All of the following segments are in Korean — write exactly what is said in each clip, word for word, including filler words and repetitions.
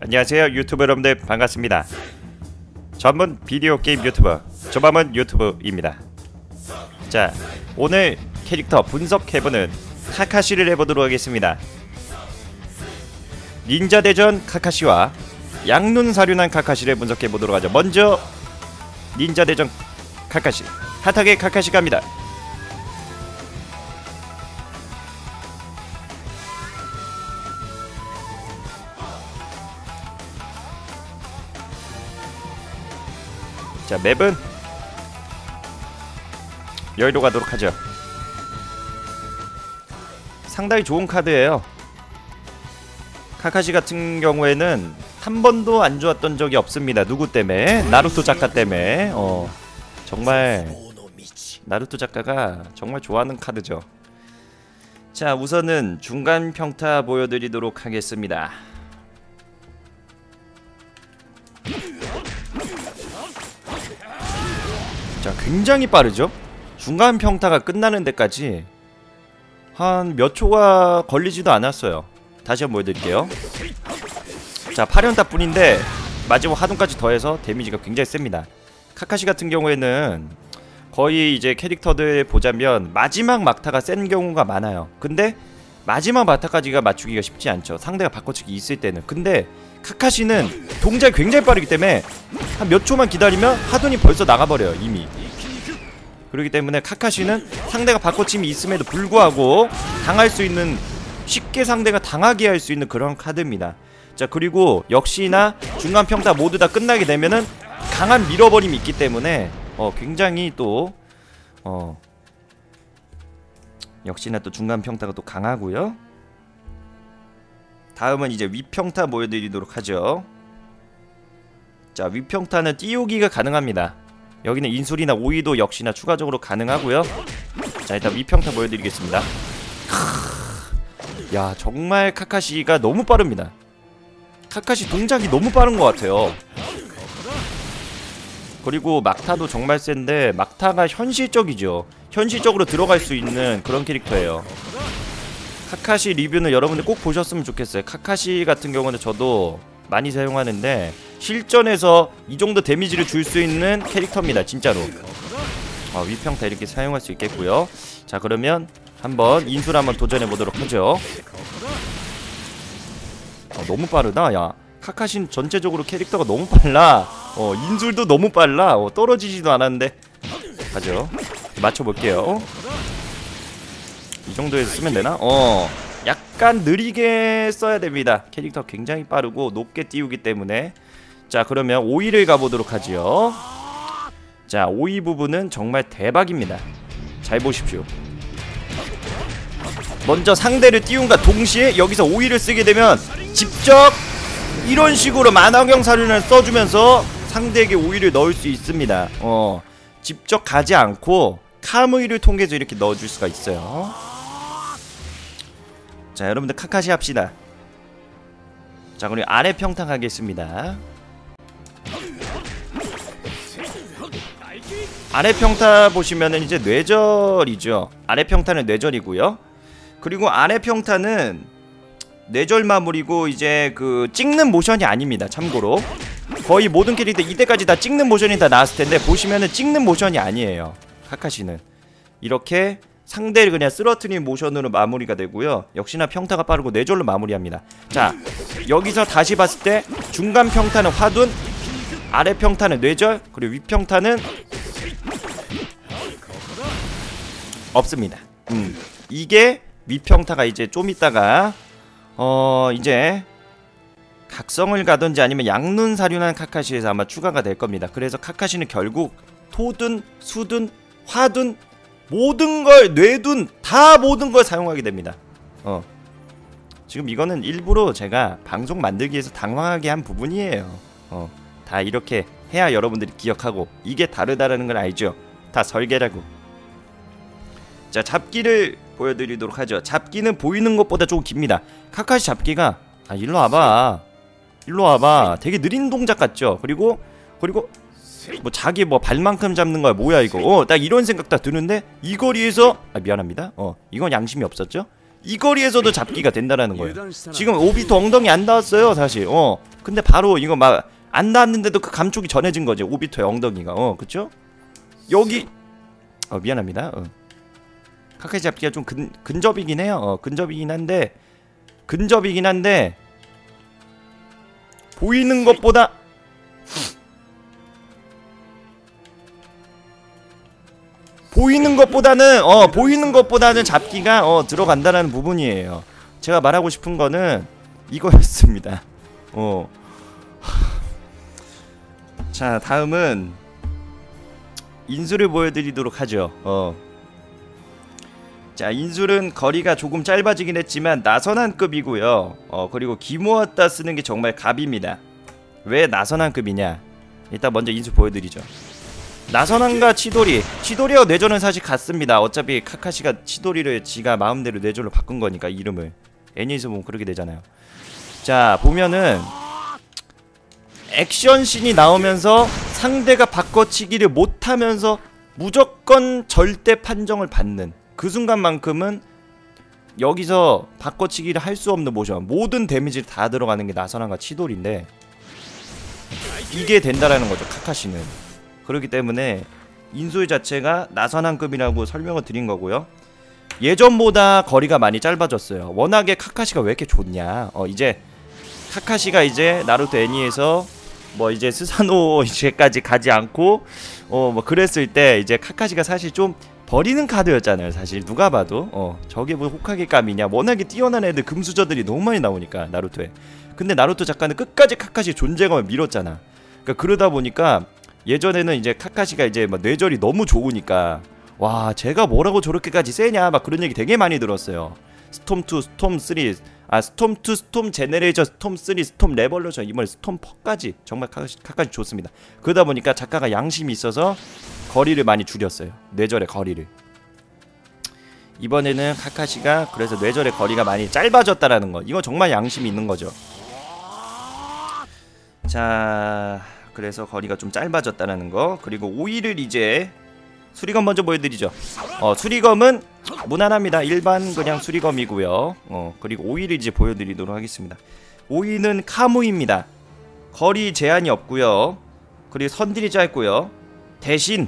안녕하세요 유튜브 여러분들 반갑습니다. 전문 비디오 게임 유튜버 조마문 유튜브입니다. 자, 오늘 캐릭터 분석해보는 카카시를 해보도록 하겠습니다. 닌자대전 카카시와 양눈 사륜안 카카시를 분석해보도록 하죠. 먼저 닌자대전 카카시, 핫하게 카카시 갑니다. 자, 맵은 여의도 가도록 하죠. 상당히 좋은 카드예요. 카카시 같은 경우에는 한 번도 안 좋았던 적이 없습니다. 누구 때문에? 나루토 작가 때문에. 어, 정말 나루토 작가가 정말 좋아하는 카드죠. 자, 우선은 중간 평타 보여드리도록 하겠습니다. 자, 굉장히 빠르죠? 중간 평타가 끝나는 데까지 한 몇 초가 걸리지도 않았어요. 다시 한번 보여드릴게요. 자, 팔 연타 뿐인데 마지막 하동까지 더해서 데미지가 굉장히 셉니다. 카카시 같은 경우에는 거의 이제 캐릭터들 보자면 마지막 막타가 센 경우가 많아요. 근데 마지막 막타까지가 맞추기가 쉽지 않죠. 상대가 바꿔치기 있을 때는. 근데 카카시는 동작이 굉장히 빠르기 때문에 한 몇 초만 기다리면 하돈이 벌써 나가버려요, 이미. 그렇기 때문에 카카시는 상대가 바꿔침이 있음에도 불구하고 당할 수 있는, 쉽게 상대가 당하게 할 수 있는 그런 카드입니다. 자, 그리고 역시나 중간 평타 모두 다 끝나게 되면은 강한 밀어버림이 있기 때문에 어 굉장히 또 어 역시나 또 중간 평타가 또 강하고요. 다음은 이제 위평타 보여드리도록 하죠. 자, 위평타는 띄우기가 가능합니다. 여기는 인술이나 오이도 역시나 추가적으로 가능하고요. 자, 일단 위평타 보여드리겠습니다. 크으, 야, 정말 카카시가 너무 빠릅니다. 카카시 동작이 너무 빠른 것 같아요. 그리고 막타도 정말 센데 막타가 현실적이죠. 현실적으로 들어갈 수 있는 그런 캐릭터예요. 카카시 리뷰는 여러분들 꼭 보셨으면 좋겠어요. 카카시 같은 경우는 저도 많이 사용하는데 실전에서 이 정도 데미지를 줄 수 있는 캐릭터입니다, 진짜로. 어, 위평타 이렇게 사용할 수 있겠고요. 자, 그러면 한번 인술 한번 도전해보도록 하죠. 어, 너무 빠르다. 야, 카카시는 전체적으로 캐릭터가 너무 빨라. 어, 인술도 너무 빨라. 어, 떨어지지도 않았는데 가죠. 맞춰볼게요. 이 정도에서 쓰면 되나? 어, 약간 느리게 써야 됩니다. 캐릭터 굉장히 빠르고 높게 띄우기 때문에. 자, 그러면 오이를 가보도록 하지요. 자, 오이 부분은 정말 대박입니다. 잘 보십시오. 먼저 상대를 띄운과 동시에 여기서 오이를 쓰게 되면 직접 이런 식으로 만화경 사륜을 써주면서 상대에게 오이를 넣을 수 있습니다. 어, 직접 가지 않고 카무이를 통해서 이렇게 넣어줄 수가 있어요. 자, 여러분들 카카시 합시다. 자, 그리고 아래 평타 가겠습니다. 아래 평타 보시면은 이제 뇌절이죠. 아래 평타는 뇌절이고요. 그리고 아래 평타는 뇌절 마무리고 이제 그 찍는 모션이 아닙니다. 참고로 거의 모든 캐릭터 이때까지 다 찍는 모션이 다 나왔을 텐데 보시면은 찍는 모션이 아니에요. 카카시는 이렇게 상대를 그냥 쓰러트린 모션으로 마무리가 되고요. 역시나 평타가 빠르고 뇌절로 마무리합니다. 자, 여기서 다시 봤을 때 중간 평타는 화둔, 아래 평타는 뇌절, 그리고 위평타는 없습니다. 음, 이게 위평타가 이제 좀 있다가 어 이제 각성을 가든지 아니면 양눈 사륜한 카카시에서 아마 추가가 될 겁니다. 그래서 카카시는 결국 토둔, 수둔, 화둔, 모든 걸, 뇌둔, 다 모든 걸 사용하게 됩니다. 어, 지금 이거는 일부러 제가 방송 만들기 위해서 당황하게 한 부분이에요. 어, 다 이렇게 해야 여러분들이 기억하고 이게 다르다라는 걸 알죠. 다 설계라고. 자, 잡기를 보여드리도록 하죠. 잡기는 보이는 것보다 조금 깁니다. 카카시 잡기가, 아, 일로 와봐, 일로 와봐. 되게 느린 동작 같죠. 그리고 그리고 뭐 자기 뭐 발만큼 잡는 거야, 뭐야 이거. 어, 딱 이런 생각 딱 드는데 이 거리에서, 아, 미안합니다. 어, 이건 양심이 없었죠. 이 거리에서도 잡기가 된다라는 거예요. 지금 오비토 엉덩이 안 닿았어요 사실. 어 근데 바로 이거 막 안 닿았는데도 그 감촉이 전해진 거지, 오비토의 엉덩이가. 어 그쵸? 여기 어 미안합니다. 어. 가까이 잡기가 좀 근, 근접이긴 해요. 어 근접이긴 한데 근접이긴 한데 보이는 것보다 보이는 것보다는 어 보이는 것보다는 잡기가 어 들어간다라는 부분이에요. 제가 말하고 싶은 거는 이거였습니다. 어. 자, 다음은 인술을 보여드리도록 하죠. 어. 자, 인술은 거리가 조금 짧아지긴 했지만 나선한급이고요. 어 그리고 기모았다 쓰는 게 정말 갑입니다. 왜 나선한급이냐? 일단 먼저 인술 보여드리죠. 나선한과 치도리, 치도리와 뇌절은 사실 같습니다. 어차피 카카시가 치도리를 지가 마음대로 뇌절로 바꾼 거니까 이름을. 애니에서 보면 그렇게 되잖아요. 자 보면은 액션씬이 나오면서 상대가 바꿔치기를 못하면서 무조건 절대 판정을 받는 그 순간만큼은 여기서 바꿔치기를 할 수 없는 모션, 모든 데미지를 다 들어가는 게 나선한과 치도리인데 이게 된다라는 거죠 카카시는. 그렇기 때문에 인술 자체가 나선한급이라고 설명을 드린 거고요. 예전보다 거리가 많이 짧아졌어요. 워낙에 카카시가 왜 이렇게 좋냐. 어 이제 카카시가 이제 나루토 애니에서 뭐 이제 스사노 이제까지 가지 않고 어 뭐 그랬을 때 이제 카카시가 사실 좀 버리는 카드였잖아요. 사실 누가 봐도 어 저게 뭐 호카게감이냐. 워낙에 뛰어난 애들 금수저들이 너무 많이 나오니까 나루토에. 근데 나루토 작가는 끝까지 카카시 존재감을 밀었잖아. 그러니까 그러다 보니까 예전에는 이제 카카시가 이제 막 뇌절이 너무 좋으니까 와 제가 뭐라고 저렇게까지 세냐 막 그런 얘기 되게 많이 들었어요. 스톰 투, 스톰 쓰리, 아 스톰 투, 스톰 제네레이션, 스톰 쓰리, 스톰 레볼루션, 이번에 스톰 포까지 정말 카카시, 카카시 좋습니다. 그러다 보니까 작가가 양심이 있어서 거리를 많이 줄였어요. 뇌절의 거리를. 이번에는 카카시가 그래서 뇌절의 거리가 많이 짧아졌다라는 거, 이거 정말 양심이 있는 거죠. 자... 그래서 거리가 좀 짧아졌다는 거. 그리고 오이를 이제 수리검 먼저 보여드리죠. 어 수리검은 무난합니다. 일반 그냥 수리검이고요. 어 그리고 오이를 이제 보여드리도록 하겠습니다. 오이는 카무이입니다. 거리 제한이 없고요. 그리고 선딜이 짧고요. 대신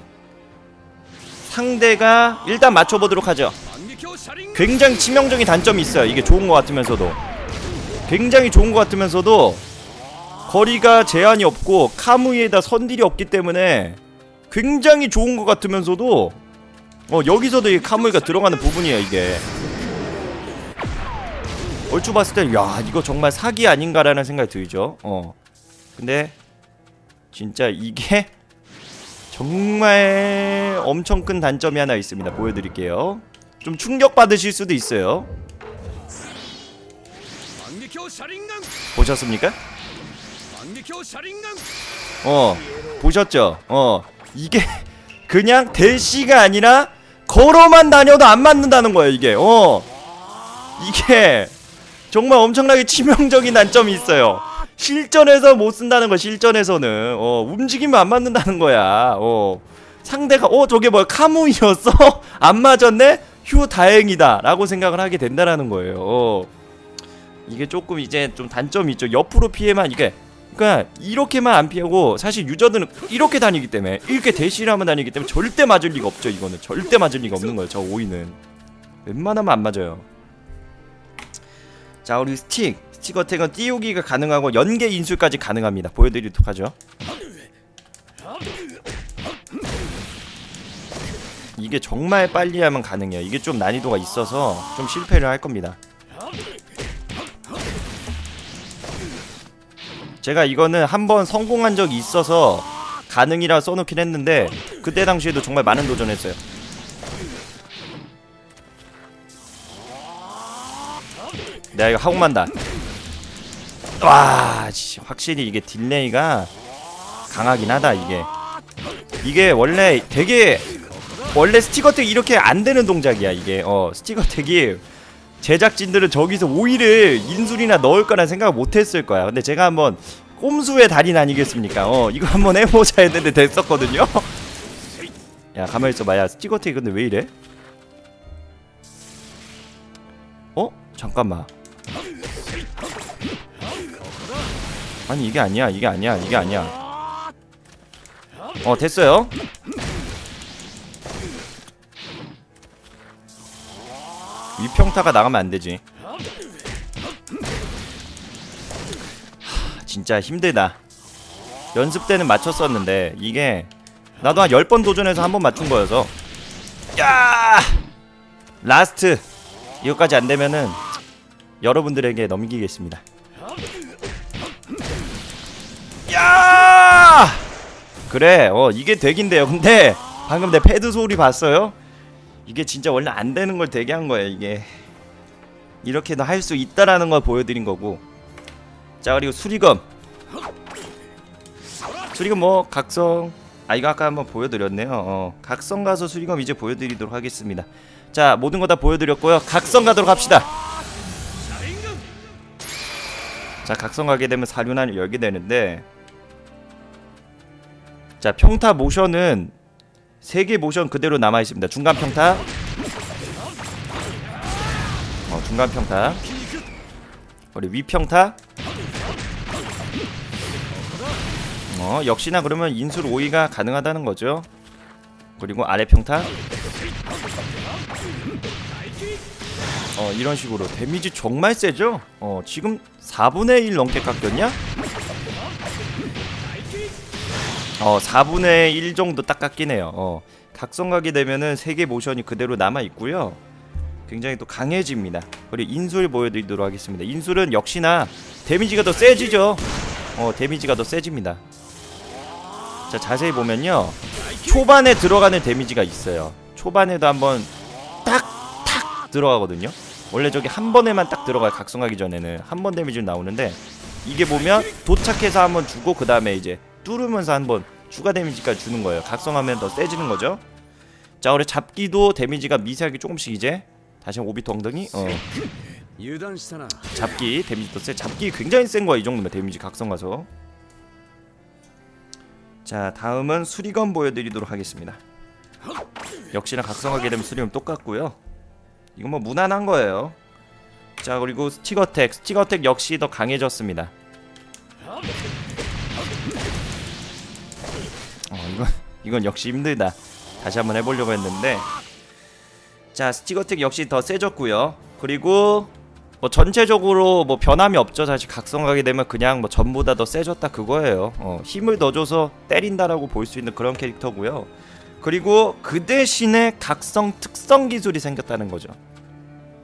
상대가 일단 맞춰보도록 하죠. 굉장히 치명적인 단점이 있어요. 이게 좋은 것 같으면서도 굉장히 좋은 것 같으면서도 거리가 제한이 없고 카무이에다 선딜이 없기 때문에 굉장히 좋은 것 같으면서도 어 여기서도 이 카무이가 들어가는 부분이에요. 이게 얼추 봤을 때 야 이거 정말 사기 아닌가라는 생각이 들죠. 어 근데 진짜 이게 정말 엄청 큰 단점이 하나 있습니다. 보여드릴게요. 좀 충격받으실 수도 있어요. 보셨습니까? 어 보셨죠? 어 이게 그냥 대시가 아니라 걸어만 다녀도 안 맞는다는 거예요. 이게 어 이게 정말 엄청나게 치명적인 단점이 있어요. 실전에서 못 쓴다는 거. 실전에서는 어 움직이면 안 맞는다는 거야. 어 상대가 어 저게 뭐야 카무이였어? 안 맞았네? 휴 다행이다 라고 생각을 하게 된다라는 거예요. 어 이게 조금 이제 좀 단점이 있죠. 옆으로 피해만 이게 그러니까 이렇게만 안 피하고 사실 유저들은 이렇게 다니기 때문에 이렇게 대시를 하면 다니기 때문에 절대 맞을 리가 없죠. 이거는 절대 맞을 리가 없는 거예요. 저 오이는 웬만하면 안 맞아요. 자 우리 스틱 스틱 어택은 띄우기가 가능하고 연계 인술까지 가능합니다. 보여드리도록 하죠. 이게 정말 빨리 하면 가능해요. 이게 좀 난이도가 있어서 좀 실패를 할 겁니다. 제가 이거는 한번 성공한 적이 있어서 가능이라 써놓긴 했는데 그때 당시에도 정말 많은 도전했어요. 내가 이거 하고 만다. 와 확실히 이게 딜레이가 강하긴 하다. 이게 이게 원래 되게 원래 스티커택 이렇게 안되는 동작이야. 이게 어 스티커택이 제작진들은 저기서 오이를 인술이나 넣을거란 생각을 못했을 거야. 근데 제가 한번 꼼수의 달인 아니겠습니까. 어 이거 한번 해보자 했는데 됐었거든요. 야 가만있어봐. 야 스티커택이 근데 왜이래. 어? 잠깐만. 아니 이게 아니야 이게 아니야 이게 아니야. 어 됐어요. 위평타가 나가면 안되지. 진짜 힘들다. 연습 때는 맞췄었는데 이게 나도 한 열 번 도전해서 한 번 맞춘 거여서. 야! 라스트! 이거까지 안 되면은 여러분들에게 넘기겠습니다. 야! 그래, 어, 이게 덱인데요. 근데 방금 내 패드 소리 봤어요? 이게 진짜 원래 안 되는 걸 되게 한 거예요, 이게. 이렇게도 할 수 있다라는 걸 보여드린 거고. 자, 그리고 수리검. 수리검 뭐, 각성. 아, 이거 아까 한번 보여드렸네요. 어, 각성 가서 수리검 이제 보여드리도록 하겠습니다. 자, 모든 거 다 보여드렸고요. 각성 가도록 합시다. 자, 각성 가게 되면 사륜안을 열게 되는데, 자, 평타 모션은 세 개 모션 그대로 남아있습니다. 중간 평타, 어, 중간 평타, 그리고 위평타. 어, 역시나 그러면 인술 오이가 가능하다는 거죠. 그리고 아래 평타. 어, 이런 식으로 데미지 정말 세죠? 어, 지금 사분의 일 넘게 깎였냐? 어, 사분의 일 정도 딱 깎이네요. 어, 각성각이 되면은 세 개 모션이 그대로 남아있고요. 굉장히 또 강해집니다. 그리고 인술 보여드리도록 하겠습니다. 인술은 역시나 데미지가 더 세지죠? 어, 데미지가 더 세집니다. 자, 자세히 보면요, 초반에 들어가는 데미지가 있어요. 초반에도 한번 딱! 탁! 들어가거든요. 원래 저기 한 번에만 딱 들어가요. 각성하기 전에는 한 번 데미지는 나오는데, 이게 보면 도착해서 한번 주고 그 다음에 이제 뚫으면서 한번 추가 데미지까지 주는 거예요. 각성하면 더 세지는 거죠. 자, 우리 잡기도 데미지가 미세하게 조금씩 이제 다시 오비토 엉덩이. 어, 잡기 데미지 더 세. 잡기 굉장히 센 거야. 이 정도면 데미지 각성 가서. 자, 다음은 수리검 보여드리도록 하겠습니다. 역시나 각성하게 되면 수리검 똑같고요. 이건 뭐 무난한 거예요. 자, 그리고 스티거택. 스티거택 역시 더 강해졌습니다. 어, 이건 이건 역시 힘들다. 다시 한번 해보려고 했는데, 자, 스티거택 역시 더 세졌고요. 그리고 뭐 전체적으로 뭐 변함이 없죠. 사실 각성하게 되면 그냥 뭐 전보다 더 세졌다 그거예요. 어, 힘을 더 줘서 때린다라고 볼 수 있는 그런 캐릭터고요. 그리고 그 대신에 각성 특성 기술이 생겼다는 거죠.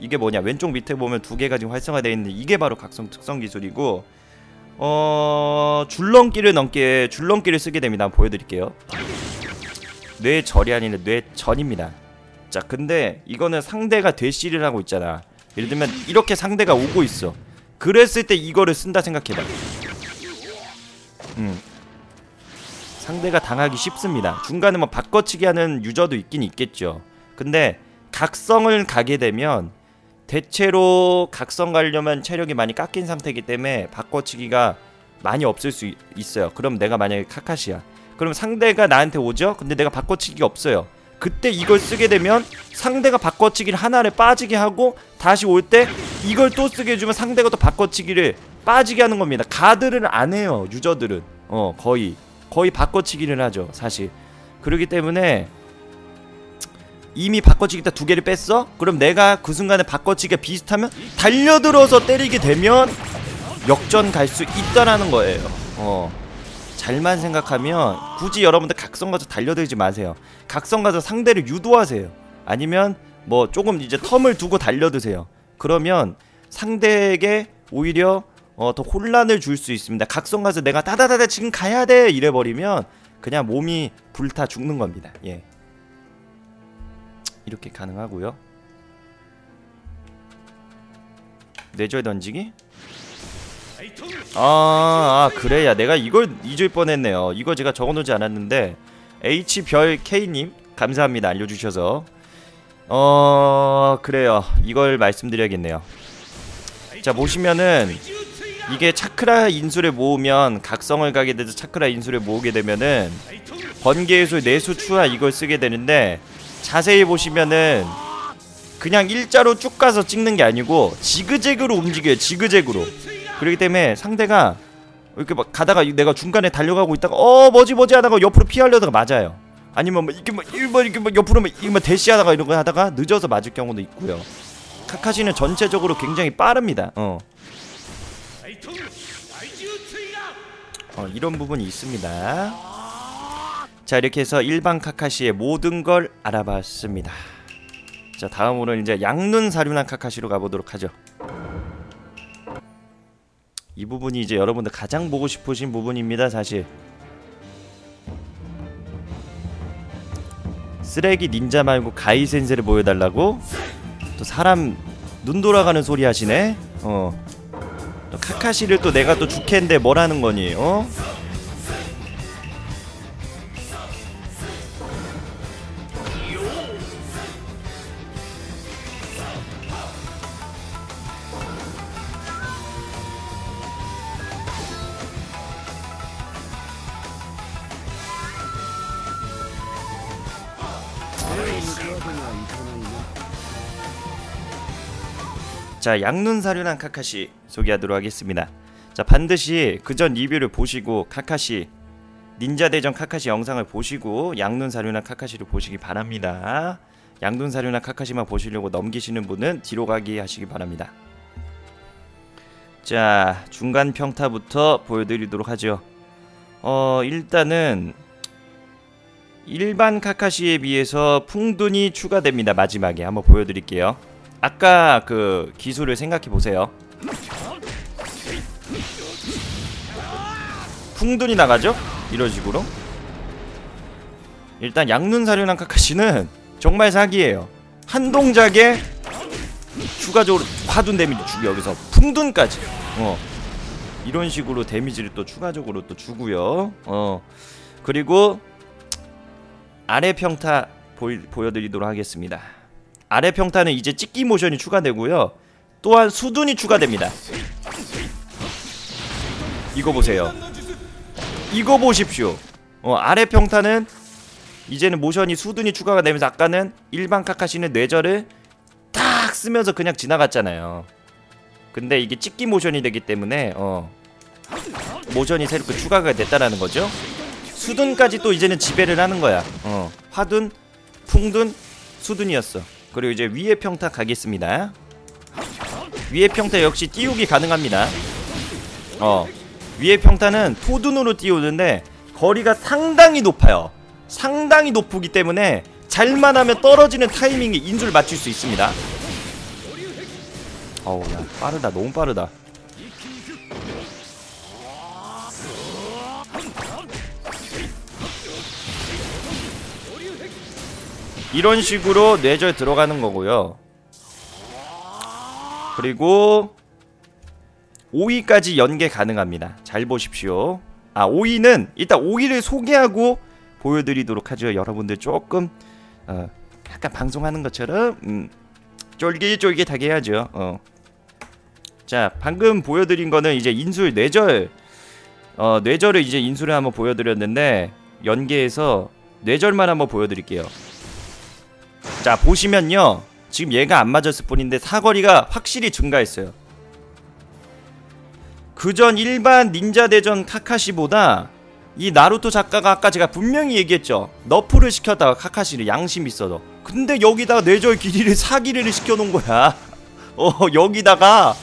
이게 뭐냐, 왼쪽 밑에 보면 두 개가 지금 활성화되어 있는데 이게 바로 각성 특성 기술이고, 어... 줄넘기를 넘게 줄넘기를 쓰게 됩니다. 한번 보여드릴게요. 뇌절이 아니라 뇌전입니다. 자, 근데 이거는 상대가 대시를 하고 있잖아. 예를 들면 이렇게 상대가 오고 있어. 그랬을 때 이거를 쓴다 생각해봐. 음. 상대가 당하기 쉽습니다. 중간에 뭐 바꿔치기 하는 유저도 있긴 있겠죠. 근데 각성을 가게 되면 대체로 각성 가려면 체력이 많이 깎인 상태이기 때문에 바꿔치기가 많이 없을 수 있어요. 그럼 내가 만약에 카카시야. 그럼 상대가 나한테 오죠? 근데 내가 바꿔치기가 없어요. 그때 이걸 쓰게 되면 상대가 바꿔치기를 하나를 빠지게 하고, 다시 올 때 이걸 또 쓰게 해주면 상대가 또 바꿔치기를 빠지게 하는 겁니다. 가드를 안 해요, 유저들은. 어, 거의 거의 바꿔치기를 하죠, 사실. 그렇기 때문에 이미 바꿔치기 딱 두 개를 뺐어? 그럼 내가 그 순간에 바꿔치기가 비슷하면 달려들어서 때리게 되면 역전 갈 수 있다라는 거예요. 어, 잘만 생각하면. 굳이 여러분들 각성 가서 달려들지 마세요. 각성 가서 상대를 유도하세요. 아니면 뭐 조금 이제 텀을 두고 달려드세요. 그러면 상대에게 오히려 어 더 혼란을 줄 수 있습니다. 각성 가서 내가 따다다다 지금 가야 돼 이래버리면 그냥 몸이 불타 죽는 겁니다. 예, 이렇게 가능하고요. 뇌절 던지기. 아, 아 그래야 내가 이걸 잊을 뻔했네요. 이거 제가 적어놓지 않았는데. 에이치별케이님 감사합니다, 알려주셔서. 어... 그래요, 이걸 말씀드려야겠네요. 자, 보시면은 이게 차크라 인수를 모으면, 각성을 가게 돼서 차크라 인수를 모으게 되면은 번개의 술, 내수, 추하 이걸 쓰게 되는데, 자세히 보시면은 그냥 일자로 쭉 가서 찍는 게 아니고 지그재그로 움직여요. 지그재그로. 그렇기 때문에 상대가 이렇게 막 가다가 내가 중간에 달려가고 있다가 어 뭐지 뭐지 하다가 옆으로 피하려다가 맞아요. 아니면 막 이렇게 막 이렇게 막 옆으로 막 이렇게 막 대시하다가 이런 거 하다가 늦어서 맞을 경우도 있고요. 카카시는 전체적으로 굉장히 빠릅니다. 어. 어, 이런 부분이 있습니다. 자, 이렇게 해서 일반 카카시의 모든 걸 알아봤습니다. 자, 다음으로는 이제 양눈 사륜안 카카시로 가보도록 하죠. 이 부분이 이제 여러분들 가장 보고 싶으신 부분입니다. 사실 쓰레기 닌자 말고 가이센세를 보여달라고 또 사람 눈 돌아가는 소리 하시네. 어. 또 카카시를 또 내가 또 죽겠는데 뭐라는 거니? 어? 자, 양눈 사륜안 카카시 소개하도록 하겠습니다. 자, 반드시 그전 리뷰를 보시고 카카시 닌자 대전 카카시 영상을 보시고 양눈 사륜안 카카시를 보시기 바랍니다. 양눈 사륜안 카카시만 보시려고 넘기시는 분은 뒤로 가기 하시기 바랍니다. 자, 중간 평타부터 보여드리도록 하죠. 어 일단은 일반 카카시에 비해서 풍둔이 추가됩니다. 마지막에 한번 보여드릴게요. 아까 그 기술을 생각해보세요. 풍둔이 나가죠? 이런 식으로. 일단 양눈 사륜안 카카시는 정말 사기예요. 한 동작에 추가적으로 화둔 데미지 주기, 여기서 풍둔까지 어 이런 식으로 데미지를 또 추가적으로 또 주고요. 어 그리고 아래 평타 보이, 보여드리도록 하겠습니다. 아래 평타는 이제 찍기 모션이 추가되고요. 또한 수둔이 추가됩니다. 이거 보세요. 이거 보십시오. 어, 아래 평타는 이제는 모션이 수둔이 추가가 되면서 아까는 일반 카카시는 뇌절을 딱 쓰면서 그냥 지나갔잖아요. 근데 이게 찍기 모션이 되기 때문에 어, 모션이 새롭게 추가가 됐다라는 거죠. 수둔까지 또 이제는 지배를 하는 거야. 어, 화둔, 풍둔, 수둔이었어. 그리고 이제 위에 평타 가겠습니다. 위에 평타 역시 띄우기 가능합니다. 어, 위에 평타는 토둔으로 띄우는데 거리가 상당히 높아요. 상당히 높기 때문에 잘만 하면 떨어지는 타이밍에 인줄 맞출 수 있습니다. 어우, 야, 빠르다. 너무 빠르다. 이런 식으로 뇌절 들어가는 거고요. 그리고 오이까지 연계 가능합니다. 잘 보십시오. 아, 오이는 일단 오이를 소개하고 보여드리도록 하죠. 여러분들 조금 어, 약간 방송하는 것처럼 음, 쫄깃쫄깃하게 해야죠. 어. 자, 방금 보여드린 거는 이제 인술 뇌절 어, 뇌절을 이제 인술을 한번 보여드렸는데 연계해서 뇌절만 한번 보여드릴게요. 자, 보시면요. 지금 얘가 안 맞았을 뿐인데 사거리가 확실히 증가했어요. 그전 일반 닌자 대전 카카시보다 이 나루토 작가가 아까 제가 분명히 얘기했죠. 너프를 시켰다가 카카시를 양심 있어도. 근데 여기다가 뇌절 길이를 사기를 시켜놓은 거야. 어, 여기다가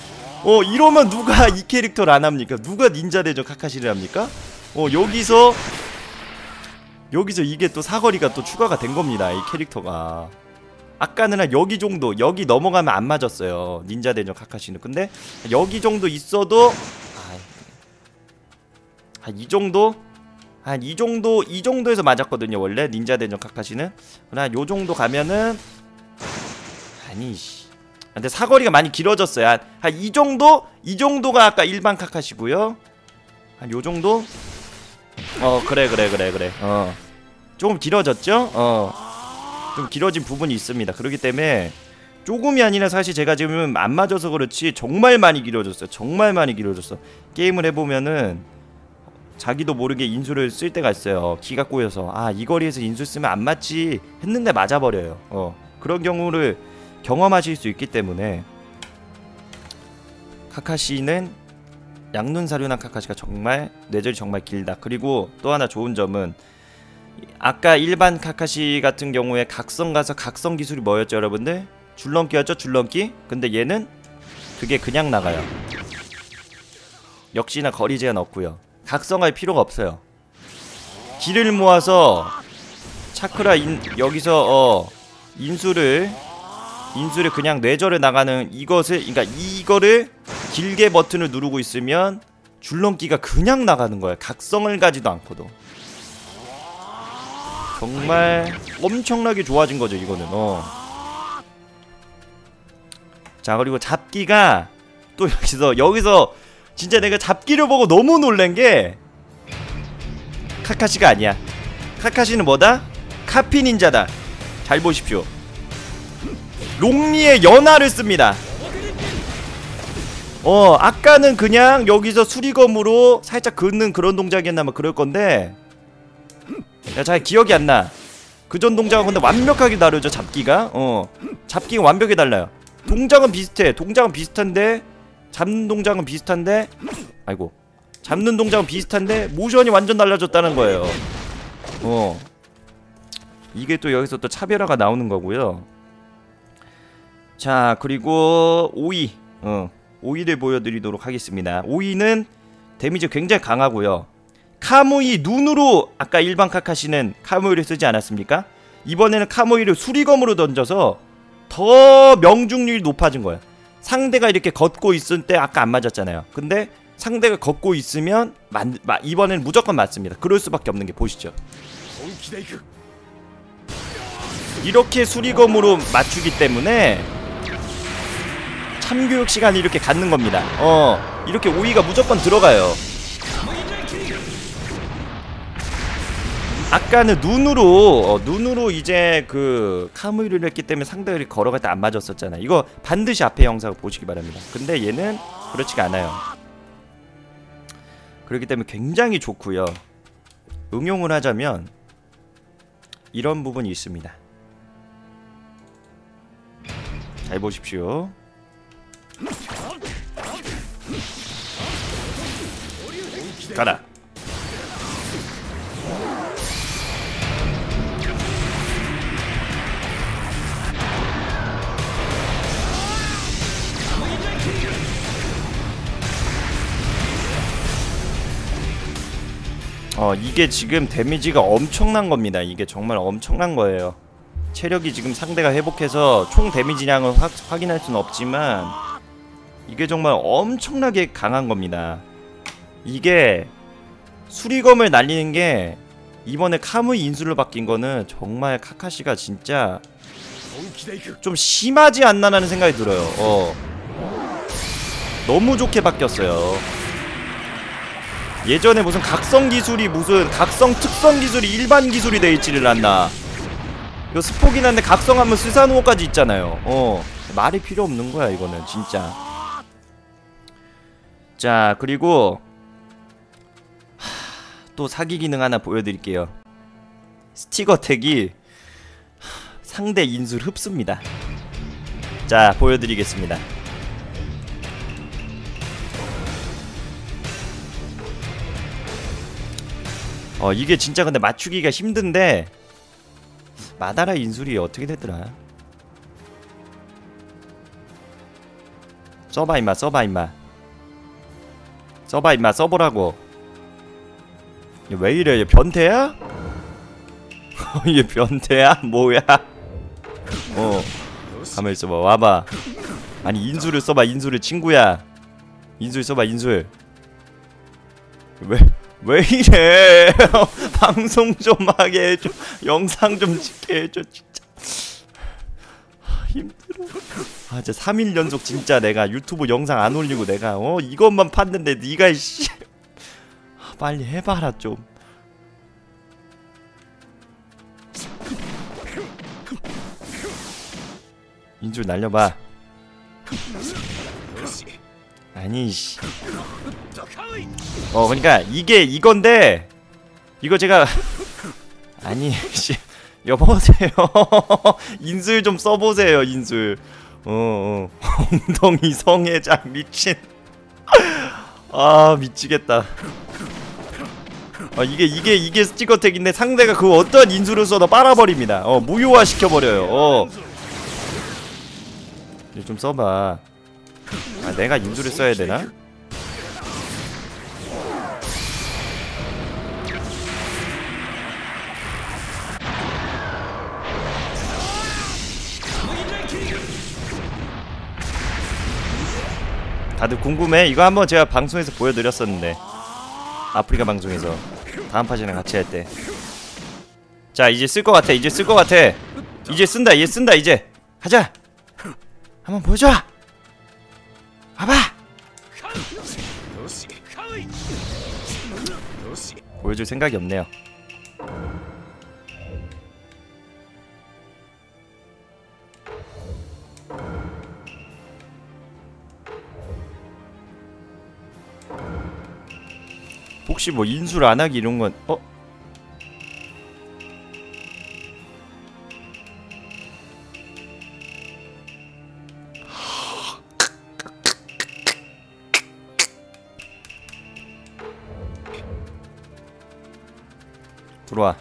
어, 이러면 누가 이 캐릭터를 안 합니까? 누가 닌자 대전 카카시를 합니까? 어, 여기서 여기서 이게 또 사거리가 또 추가가 된 겁니다. 이 캐릭터가. 아까는 한 여기 정도, 여기 넘어가면 안 맞았어요. 닌자 대전 카카시는. 근데 여기 정도 있어도 한 이 정도? 한 이 정도, 이 정도에서 맞았거든요. 원래 닌자 대전 카카시는. 한 요 정도 가면은 아니 씨. 근데 사거리가 많이 길어졌어요. 한 이 정도? 이 정도가 아까 일반 카카시고요. 한 요 정도? 어, 그래 그래 그래 그래. 어. 조금 길어졌죠? 어. 좀 길어진 부분이 있습니다. 그렇기 때문에 조금이 아니라 사실 제가 지금 안 맞아서 그렇지 정말 많이 길어졌어요. 정말 많이 길어졌어. 게임을 해보면은 자기도 모르게 인술을 쓸 때가 있어요. 기가 꼬여서 아, 이 거리에서 인술 쓰면 안 맞지 했는데 맞아버려요. 어, 그런 경우를 경험하실 수 있기 때문에 카카시는 양눈 사륜안 카카시가 정말 뇌절이 정말 길다. 그리고 또 하나 좋은 점은 아까 일반 카카시 같은 경우에 각성 가서 각성 기술이 뭐였죠 여러분들? 줄넘기였죠? 줄넘기? 근데 얘는 그게 그냥 나가요. 역시나 거리 제한 없고요. 각성할 필요가 없어요. 기를 모아서 차크라 인, 여기서 어 인수를 인수를 그냥 뇌절에 나가는 이것을, 그러니까 이거를 길게 버튼을 누르고 있으면 줄넘기가 그냥 나가는 거예요. 각성을 가지도 않고도. 정말 엄청나게 좋아진 거죠 이거는. 어. 자, 그리고 잡기가 또 여기서 여기서 진짜 내가 잡기를 보고 너무 놀란 게 카카시가 아니야. 카카시는 뭐다? 카피 닌자다. 잘 보십시오. 롱리의 연화를 씁니다. 어, 아까는 그냥 여기서 수리검으로 살짝 긋는 그런 동작이었나 막 그럴 건데, 야, 잘 기억이 안 나. 그전 동작은 근데 완벽하게 다르죠 잡기가. 어, 잡기가 완벽히 달라요. 동작은 비슷해. 동작은 비슷한데 잡는 동작은 비슷한데, 아이고, 잡는 동작은 비슷한데 모션이 완전 달라졌다는 거예요. 어, 이게 또 여기서 또 차별화가 나오는 거고요. 자, 그리고 오이, 어, 오이를 보여드리도록 하겠습니다. 오이는 데미지 굉장히 강하고요. 카무이 눈으로, 아까 일반 카카시는 카무이를 쓰지 않았습니까? 이번에는 카무이를 수리검으로 던져서 더 명중률이 높아진 거예요. 상대가 이렇게 걷고 있을 때 아까 안 맞았잖아요. 근데 상대가 걷고 있으면 맞, 마, 이번에는 무조건 맞습니다. 그럴 수밖에 없는 게 보시죠. 이렇게 수리검으로 맞추기 때문에 참교육 시간이 이렇게 갖는 겁니다. 어, 이렇게 오이가 무조건 들어가요. 아까는 눈으로, 어, 눈으로 이제 그 카무이를 했기 때문에 상대를 걸어갈 때 안 맞았었잖아요. 이거 반드시 앞에 영상을 보시기 바랍니다. 근데 얘는 그렇지가 않아요. 그렇기 때문에 굉장히 좋고요. 응용을 하자면 이런 부분이 있습니다. 잘 보십시오. 가라. 어, 이게 지금 데미지가 엄청난 겁니다. 이게 정말 엄청난 거예요. 체력이 지금 상대가 회복해서 총 데미지량을 확, 확인할 수는 없지만 이게 정말 엄청나게 강한 겁니다. 이게 수리검을 날리는 게 이번에 카무이 인술로 바뀐 거는 정말 카카시가 진짜 좀 심하지 않나라는 생각이 들어요. 어, 너무 좋게 바뀌었어요. 예전에 무슨 각성 기술이 무슨 각성 특성 기술이 일반 기술이 돼있지를 않나. 이거 스포긴 한데 각성하면 스사노까지 있잖아요. 어, 말이 필요 없는 거야 이거는 진짜. 자, 그리고 하, 또 사기 기능 하나 보여드릴게요. 스티거택이 상대 인술 흡습니다. 자, 보여드리겠습니다. 어, 이게 진짜 근데 맞추기가 힘든데 마다라 인술이 어떻게 됐더라? 써봐 임마, 써봐 임마, 써봐 임마, 써보라고. 얘 왜 이래? 얘 변태야? 얘 변태야? 뭐야? 어, 가만 있어봐. 와봐. 아니 인술을 써봐, 인술을. 친구야, 인술 써봐, 인술. 왜? 왜 이래? 방송 좀 하게 해줘. 영상 좀 찍게 해줘. 진짜 힘들어. 아, 진짜 삼 일 연속 진짜 내가 유튜브 영상 안 올리고 내가 어 이것만 팠는데 니가 이씨 빨리 해봐라 좀. 인줄 날려봐. 아니 씨. 어, 그러니까 이게 이건데 이거 제가 아니 씨 여보세요. 인술 좀 써보세요. 인술. 어, 어. 엉덩이 성애자 미친. 아 미치겠다. 아 이게 이게 이게 스티커택인데 상대가 그 어떤 인술을 써도 빨아버립니다. 어 무효화 시켜버려요. 어. 좀 써봐. 아 내가 인술을 써야 되나? 다들 궁금해? 이거 한번 제가 방송에서 보여드렸었는데 아프리카 방송에서 다음 파전이랑 같이 할 때. 자 이제 쓸 것 같아. 이제 쓸 것 같아. 이제 쓴다. 얘 쓴다. 이제 가자. 한번 보여줘. 봐봐. 보여줄 생각이 없네요. 혹시 뭐 인술 안하기 이런건 어? 들어와.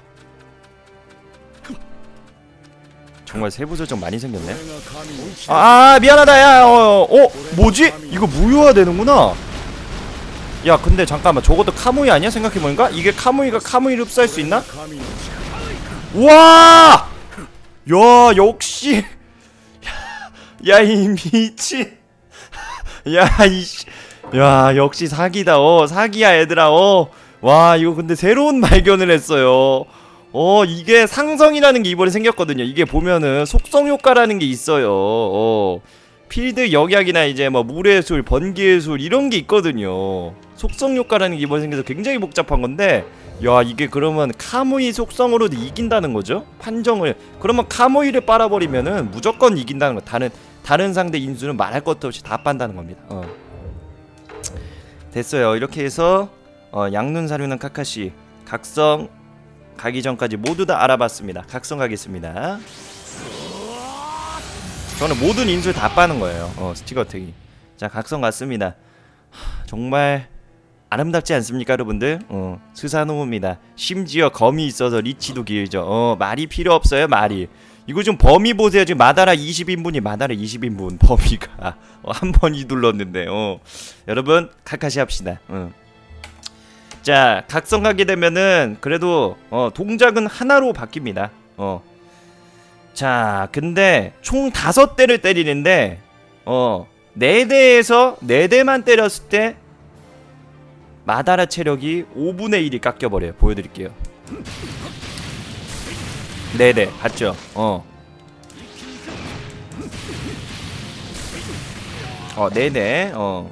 정말 세부 설정 많이 생겼네. 아 미안하다. 야 어, 어? 뭐지? 이거 무효화 되는구나. 야 근데 잠깐만 저것도 카무이 아니야? 생각해보니까? 이게 카무이가 카무이를 흡수할 수 있나? 우와! 야 역시 야 이 미친 야 이씨 야 역시 사기다. 어 사기야 얘들아. 어 와 이거 근데 새로운 발견을 했어요. 어 이게 상성이라는 게 이번에 생겼거든요. 이게 보면은 속성 효과라는 게 있어요. 어 필드 역약이나 이제 뭐 물의 술, 번개의 술 이런 게 있거든요. 속성 효과라는 게 이번에 생겨서 굉장히 복잡한 건데, 야 이게 그러면 카무이 속성으로도 이긴다는 거죠? 판정을 그러면 카무이를 빨아버리면은 무조건 이긴다는 거. 다른 다른 상대 인수는 말할 것도 없이 다 빤다는 겁니다. 어. 됐어요. 이렇게 해서 어, 양눈 사륜안 카카시 각성 가기 전까지 모두 다 알아봤습니다. 각성 가겠습니다. 저는 모든 인술 다 빠는 거예요. 어 스티커 택이. 자 각성 갔습니다. 하, 정말 아름답지 않습니까 여러분들? 어 스사노우입니다. 심지어 검이 있어서 리치도 길죠. 어 말이 필요 없어요. 말이. 이거 좀 범위 보세요. 지금 마다라 이십 인분이 마다라 이십 인분 범위가 어, 한 번이 둘렀는데. 어 여러분 카카시 합시다. 어. 자 각성 가게 되면은 그래도 어 동작은 하나로 바뀝니다. 어. 자 근데 총 다섯 대를 때리는데 어 네 대에서 네 대만 때렸을 때 마다라 체력이 오분의 일이 깎여버려요. 보여드릴게요. 네 대 봤죠? 어 어 네 대 어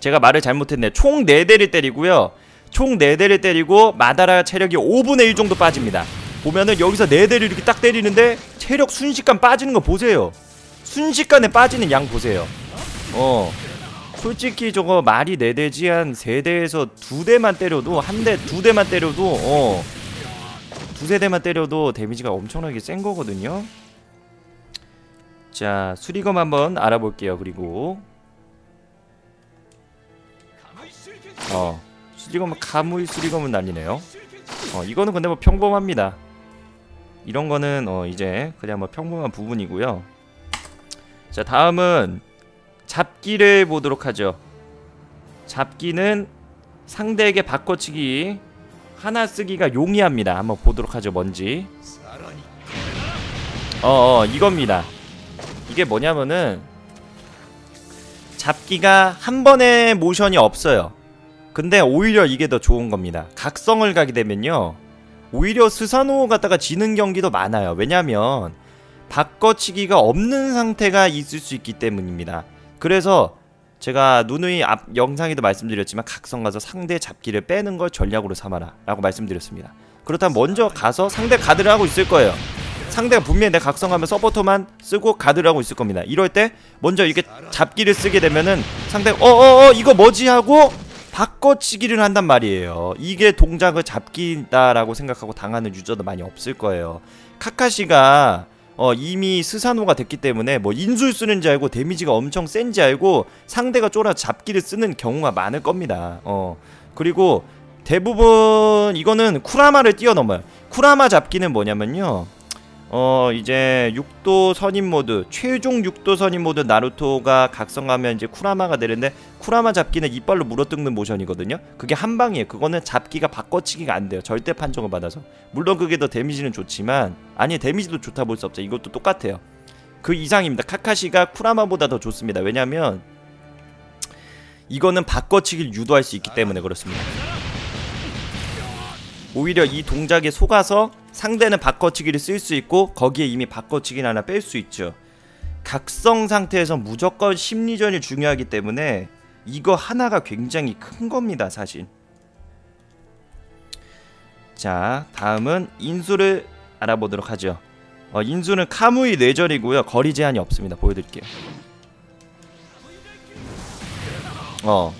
제가 말을 잘못했네. 총 네 대를 때리고요. 총 네 대를 때리고 마다라 체력이 오분의 일 정도 빠집니다. 보면은 여기서 네 대를 이렇게 딱 때리는데 체력 순식간 빠지는 거 보세요. 순식간에 빠지는 양 보세요. 어 솔직히 저거 말이 네 대지 한 세 대에서 두 대만 때려도 한 대 두 대만 때려도 어 두세 대만 때려도 데미지가 엄청나게 센 거거든요. 자 수리검 한번 알아볼게요. 그리고 어 수리검은 카무이 수리검은 난리네요. 어 이거는 근데 뭐 평범합니다. 이런 거는 어 이제 그냥 뭐 평범한 부분이고요. 자 다음은 잡기를 보도록 하죠. 잡기는 상대에게 바꿔치기 하나 쓰기가 용이합니다. 한번 보도록 하죠. 뭔지 어어 이겁니다. 이게 뭐냐면은 잡기가 한 번에 모션이 없어요. 근데 오히려 이게 더 좋은 겁니다. 각성을 가게 되면요 오히려 스사노우 갔다가 지는 경기도 많아요. 왜냐면 바꿔치기가 없는 상태가 있을 수 있기 때문입니다. 그래서 제가 누누이 앞 영상에도 말씀드렸지만 각성 가서 상대 잡기를 빼는 걸 전략으로 삼아라 라고 말씀드렸습니다. 그렇다면 먼저 가서 상대 가드를 하고 있을 거예요. 상대가 분명히 내 각성하면 서포터만 쓰고 가드를 하고 있을 겁니다. 이럴 때 먼저 이렇게 잡기를 쓰게 되면은 상대가 어어어 이거 뭐지 하고 바꿔치기를 한단 말이에요. 이게 동작을 잡기다라고 생각하고 당하는 유저도 많이 없을 거예요. 카카시가 어, 이미 스사노가 됐기 때문에 뭐 인술 쓰는지 알고 데미지가 엄청 센지 알고 상대가 쫄아 잡기를 쓰는 경우가 많을 겁니다. 어 그리고 대부분 이거는 쿠라마를 뛰어넘어요. 쿠라마 잡기는 뭐냐면요, 어 이제 육도 선인모드, 최종 육도 선인모드 나루토가 각성하면 이제 쿠라마가 되는데, 쿠라마 잡기는 이빨로 물어뜯는 모션이거든요. 그게 한방이에요. 그거는 잡기가 바꿔치기가 안 돼요. 절대 판정을 받아서. 물론 그게 더 데미지는 좋지만, 아니 데미지도 좋다 볼 수 없죠. 이것도 똑같아요. 그 이상입니다. 카카시가 쿠라마보다 더 좋습니다. 왜냐면 이거는 바꿔치기를 유도할 수 있기 때문에 그렇습니다. 오히려 이 동작에 속아서 상대는 바꿔치기를 쓸 수 있고 거기에 이미 바꿔치기를 하나 뺄 수 있죠. 각성 상태에서 무조건 심리전이 중요하기 때문에 이거 하나가 굉장히 큰 겁니다, 사실. 자, 다음은 인수를 알아보도록 하죠. 어, 인수는 카무이 뇌절이고요. 거리 제한이 없습니다. 보여드릴게요. 어.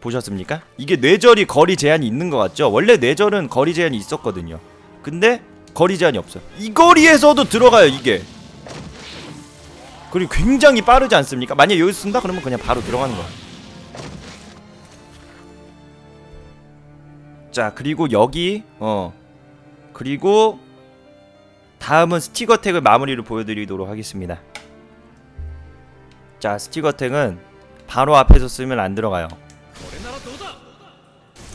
보셨습니까? 이게 뇌절이 거리 제한이 있는 것 같죠? 원래 뇌절은 거리 제한이 있었거든요. 근데 거리 제한이 없어요. 이 거리에서도 들어가요, 이게. 그리고 굉장히 빠르지 않습니까? 만약에 여기 쓴다? 그러면 그냥 바로 들어가는 거야. 자, 그리고 여기 어 그리고 다음은 스티거택을 마무리로 보여드리도록 하겠습니다. 자, 스티거택은 바로 앞에서 쓰면 안 들어가요.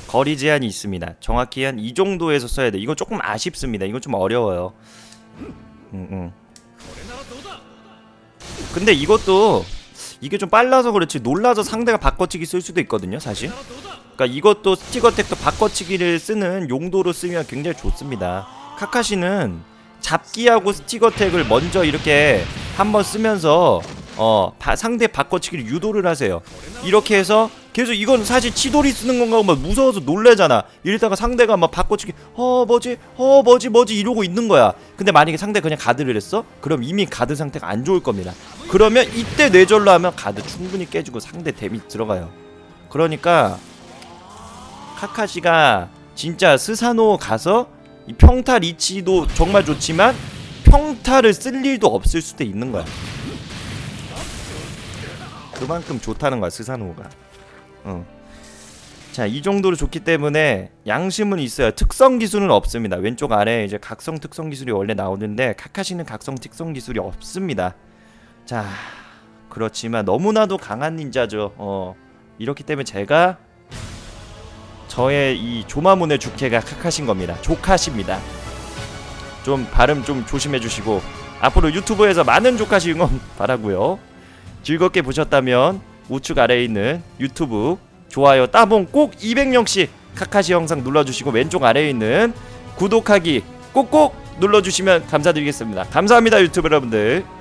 거리 제한이 있습니다. 정확히 한 이 정도에서 써야 돼. 이거 조금 아쉽습니다. 이거 좀 어려워요. 음, 음. 근데 이것도 이게 좀 빨라서 그렇지 놀라서 상대가 바꿔치기 쓸 수도 있거든요, 사실. 그러니까 이것도 스티거택도 바꿔치기를 쓰는 용도로 쓰면 굉장히 좋습니다. 카카시는 잡기하고 스티거택을 먼저 이렇게 한번 쓰면서 어 바, 상대 바꿔치기를 유도를 하세요. 이렇게 해서 계속, 이건 사실 치돌이 쓰는 건가 막 무서워서 놀래잖아. 이러다가 상대가 막 바꿔치기 어 뭐지 어 뭐지 뭐지 이러고 있는 거야. 근데 만약에 상대 그냥 가드를 했어? 그럼 이미 가드 상태가 안 좋을 겁니다. 그러면 이때 뇌절로 하면 가드 충분히 깨지고 상대 데미지 들어가요. 그러니까 카카시가 진짜 스사노 가서 이 평타 리치도 정말 좋지만 평타를 쓸 일도 없을 수도 있는 거야. 그만큼 좋다는 거야, 스사노가. 어. 자, 이 정도로 좋기 때문에 양심은 있어요. 특성 기술은 없습니다. 왼쪽 아래 이제 각성 특성 기술이 원래 나오는데 카카시는 각성 특성 기술이 없습니다. 자, 그렇지만 너무나도 강한 닌자죠. 어. 이렇기 때문에 제가 저의 이 조마문의 주캐가 카카신 겁니다. 조카시입니다. 좀 발음 좀 조심해 주시고 앞으로 유튜브에서 많은 조카시 응원 바라고요. 즐겁게 보셨다면 우측 아래에 있는 유튜브 좋아요 따봉 꼭 이백 명씩 카카시 영상 눌러주시고 왼쪽 아래에 있는 구독하기 꼭꼭 눌러주시면 감사드리겠습니다. 감사합니다, 유튜브 여러분들.